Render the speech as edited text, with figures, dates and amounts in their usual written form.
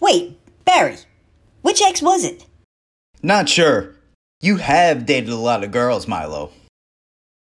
Wait, Barry, which ex was it? Not sure. You have dated a lot of girls, Mylo.